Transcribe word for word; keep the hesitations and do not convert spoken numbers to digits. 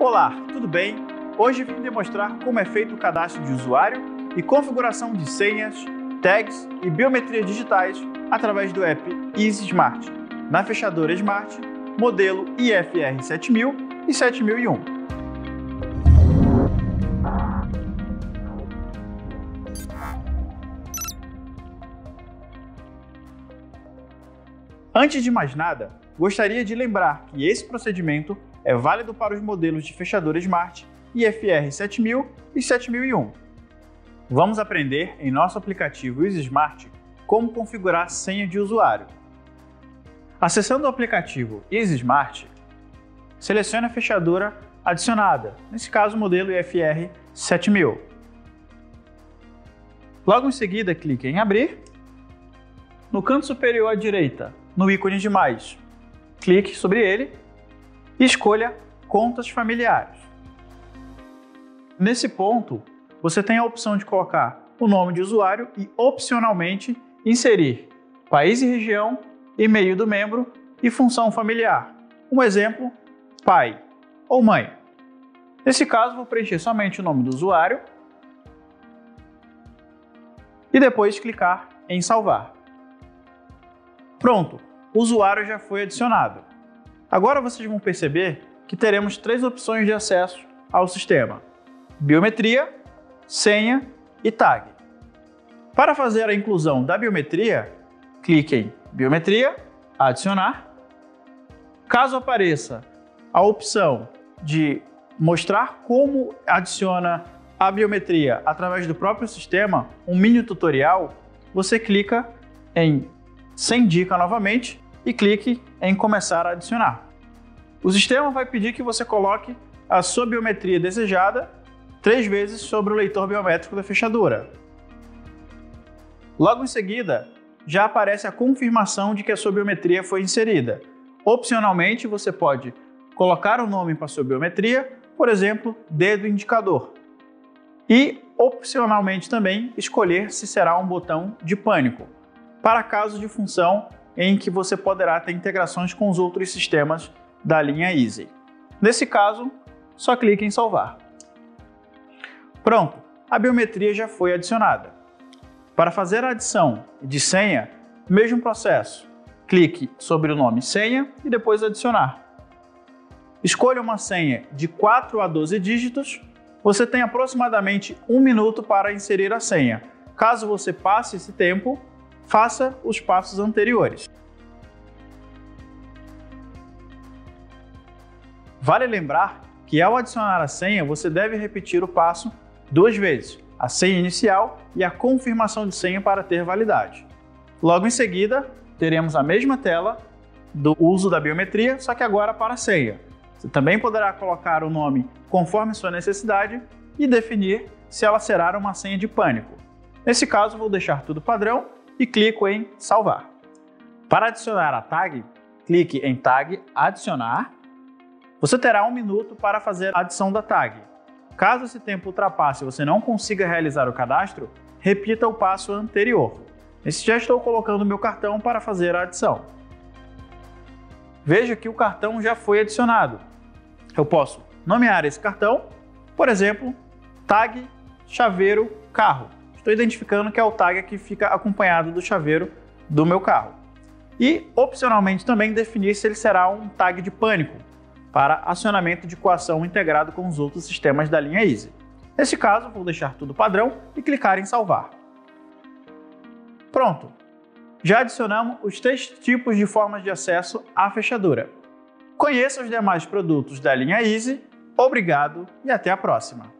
Olá, tudo bem? Hoje vim demonstrar como é feito o cadastro de usuário e configuração de senhas, tags e biometria digitais através do app EasySmart, na fechadura Smart, modelo I F R sete mil e sete mil e um. Antes de mais nada, gostaria de lembrar que esse procedimento é válido para os modelos de fechadura Smart I F R sete mil e sete mil e um. Vamos aprender em nosso aplicativo EasySmart como configurar a senha de usuário. Acessando o aplicativo EasySmart, selecione a fechadura adicionada, nesse caso o modelo I F R sete mil. Logo em seguida, clique em Abrir. No canto superior à direita, no ícone de mais, clique sobre ele e escolha Contas Familiares. Nesse ponto, você tem a opção de colocar o nome de usuário e, opcionalmente, inserir país e região, e-mail do membro e função familiar. Um exemplo, pai ou mãe. Nesse caso, vou preencher somente o nome do usuário e depois clicar em Salvar. Pronto, o usuário já foi adicionado. Agora vocês vão perceber que teremos três opções de acesso ao sistema: biometria, senha e tag. Para fazer a inclusão da biometria, clique em Biometria, Adicionar. Caso apareça a opção de mostrar como adiciona a biometria através do próprio sistema, um mini tutorial, você clica em Sem dica novamente e clique em Começar a adicionar. O sistema vai pedir que você coloque a sua biometria desejada três vezes sobre o leitor biométrico da fechadura. Logo em seguida, já aparece a confirmação de que a sua biometria foi inserida. Opcionalmente, você pode colocar o nome para a sua biometria, por exemplo, dedo indicador. E, opcionalmente também, escolher se será um botão de pânico, para caso de função em que você poderá ter integrações com os outros sistemas da linha Izy. Nesse caso, só clique em Salvar. Pronto, a biometria já foi adicionada. Para fazer a adição de senha, mesmo processo. Clique sobre o nome Senha e depois Adicionar. Escolha uma senha de quatro a doze dígitos. Você tem aproximadamente um minuto para inserir a senha. Caso você passe esse tempo, faça os passos anteriores. Vale lembrar que ao adicionar a senha, você deve repetir o passo duas vezes, a senha inicial e a confirmação de senha para ter validade. Logo em seguida, teremos a mesma tela do uso da biometria, só que agora para a senha. Você também poderá colocar o nome conforme sua necessidade e definir se ela será uma senha de pânico. Nesse caso, vou deixar tudo padrão e clico em Salvar. Para adicionar a tag, clique em Tag, Adicionar. Você terá um minuto para fazer a adição da tag. Caso esse tempo ultrapasse e você não consiga realizar o cadastro, repita o passo anterior. Nesse já estou colocando meu cartão para fazer a adição. Veja que o cartão já foi adicionado. Eu posso nomear esse cartão, por exemplo, tag chaveiro carro. Estou identificando que é o tag que fica acompanhado do chaveiro do meu carro. E, opcionalmente, também definir se ele será um tag de pânico, para acionamento de coação integrado com os outros sistemas da linha Izy. Nesse caso, vou deixar tudo padrão e clicar em Salvar. Pronto! Já adicionamos os três tipos de formas de acesso à fechadura. Conheça os demais produtos da linha Izy. Obrigado e até a próxima!